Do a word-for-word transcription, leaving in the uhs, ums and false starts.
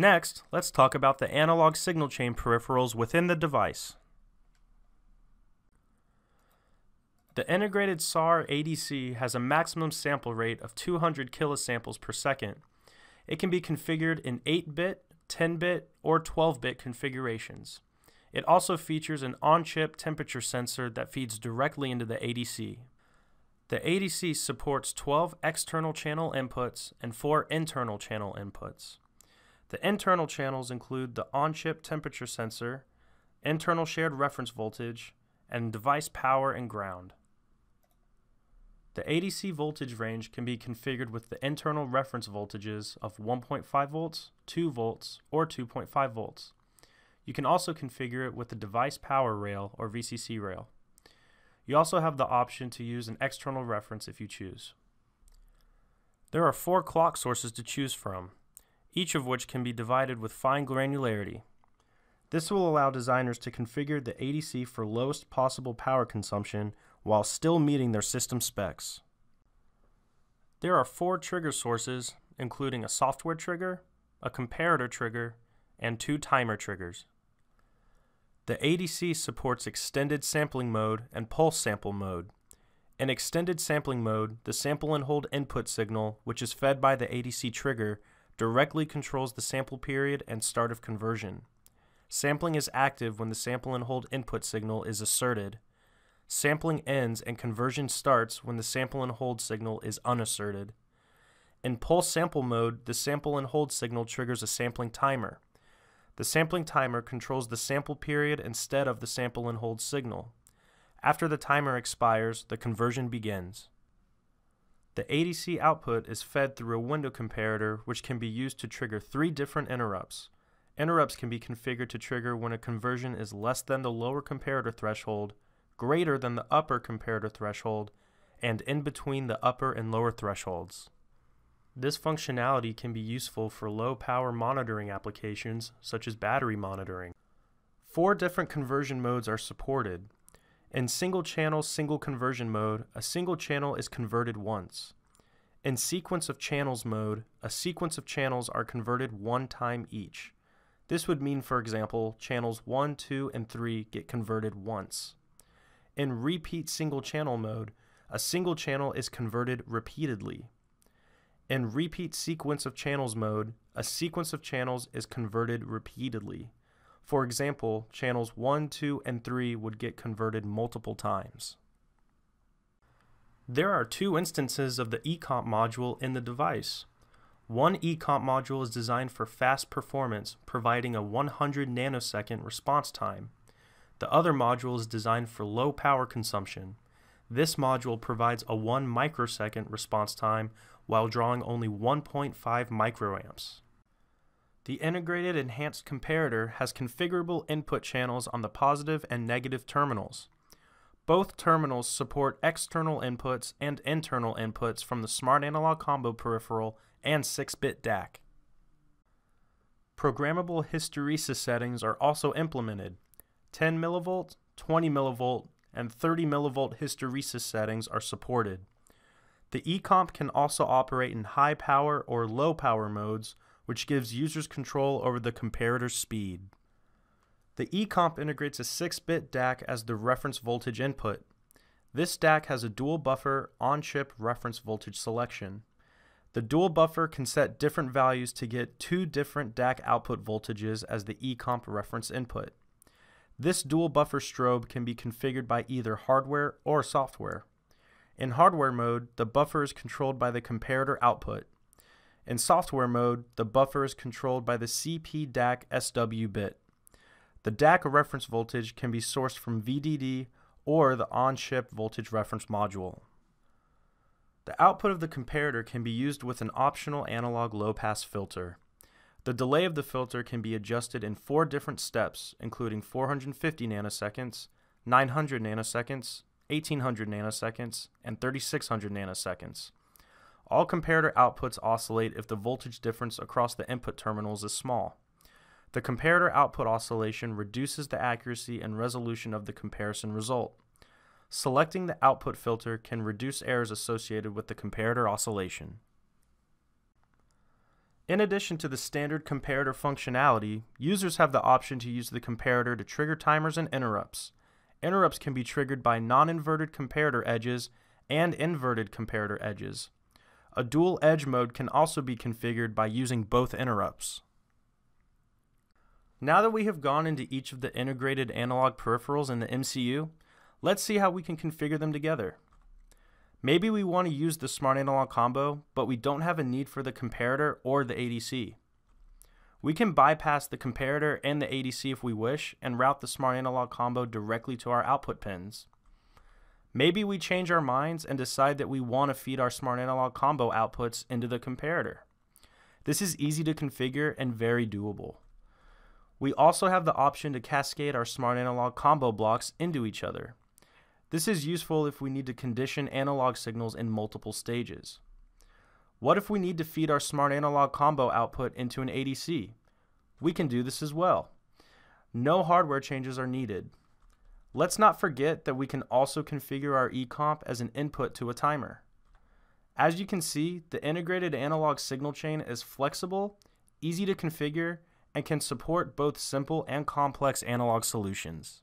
Next, let's talk about the analog signal chain peripherals within the device. The integrated S A R A D C has a maximum sample rate of two hundred kilosamples per second. It can be configured in eight bit, ten bit, or twelve bit configurations. It also features an on-chip temperature sensor that feeds directly into the A D C. The A D C supports twelve external channel inputs and four internal channel inputs. The internal channels include the on-chip temperature sensor, internal shared reference voltage, and device power and ground. The A D C voltage range can be configured with the internal reference voltages of one point five volts, two volts, or two point five volts. You can also configure it with the device power rail or V C C rail. You also have the option to use an external reference if you choose. There are four clock sources to choose from, each of which can be divided with fine granularity. This will allow designers to configure the A D C for lowest possible power consumption while still meeting their system specs. There are four trigger sources, including a software trigger, a comparator trigger, and two timer triggers. The A D C supports extended sampling mode and pulse sample mode. In extended sampling mode, the sample and hold input signal, which is fed by the A D C trigger, directly controls the sample period and start of conversion. Sampling is active when the sample and hold input signal is asserted. Sampling ends and conversion starts when the sample and hold signal is unasserted. In pulse sample mode, the sample and hold signal triggers a sampling timer. The sampling timer controls the sample period instead of the sample and hold signal. After the timer expires, the conversion begins. The A D C output is fed through a window comparator, which can be used to trigger three different interrupts. Interrupts can be configured to trigger when a conversion is less than the lower comparator threshold, greater than the upper comparator threshold, and in between the upper and lower thresholds. This functionality can be useful for low power monitoring applications such as battery monitoring. Four different conversion modes are supported. In single channel single conversion mode, a single channel is converted once. In sequence of channels mode, a sequence of channels are converted one time each. This would mean, for example, channels one, two, and three get converted once. In repeat single channel mode, a single channel is converted repeatedly. In repeat sequence of channels mode, a sequence of channels is converted repeatedly. For example, channels one, two, and three would get converted multiple times. There are two instances of the ECOMP module in the device. One ECOMP module is designed for fast performance, providing a one hundred nanosecond response time. The other module is designed for low power consumption. This module provides a one microsecond response time while drawing only one point five microamps. The integrated enhanced comparator has configurable input channels on the positive and negative terminals. Both terminals support external inputs and internal inputs from the Smart Analog Combo peripheral and six bit D A C. Programmable hysteresis settings are also implemented. ten millivolt, twenty millivolt, and thirty millivolt hysteresis settings are supported. The ECOMP can also operate in high power or low power modes, which gives users control over the comparator speed. The ECOMP integrates a six bit D A C as the reference voltage input. This D A C has a dual buffer on-chip reference voltage selection. The dual buffer can set different values to get two different D A C output voltages as the ECOMP reference input. This dual buffer strobe can be configured by either hardware or software. In hardware mode, the buffer is controlled by the comparator output. In software mode, the buffer is controlled by the C P D A C S W bit. The D A C reference voltage can be sourced from V D D or the on-chip voltage reference module. The output of the comparator can be used with an optional analog low-pass filter. The delay of the filter can be adjusted in four different steps, including four hundred fifty nanoseconds, nine hundred nanoseconds, eighteen hundred nanoseconds, and thirty-six hundred nanoseconds. All comparator outputs oscillate if the voltage difference across the input terminals is small. The comparator output oscillation reduces the accuracy and resolution of the comparison result. Selecting the output filter can reduce errors associated with the comparator oscillation. In addition to the standard comparator functionality, users have the option to use the comparator to trigger timers and interrupts. Interrupts can be triggered by non-inverted comparator edges and inverted comparator edges. A dual edge mode can also be configured by using both interrupts. Now that we have gone into each of the integrated analog peripherals in the M C U, let's see how we can configure them together. Maybe we want to use the Smart Analog Combo, but we don't have a need for the comparator or the A D C. We can bypass the comparator and the A D C if we wish and route the Smart Analog Combo directly to our output pins. Maybe we change our minds and decide that we want to feed our Smart Analog Combo outputs into the comparator. This is easy to configure and very doable. We also have the option to cascade our Smart Analog Combo blocks into each other. This is useful if we need to condition analog signals in multiple stages. What if we need to feed our Smart Analog Combo output into an A D C? We can do this as well. No hardware changes are needed. Let's not forget that we can also configure our ECOMP as an input to a timer. As you can see, the integrated analog signal chain is flexible, easy to configure, and can support both simple and complex analog solutions.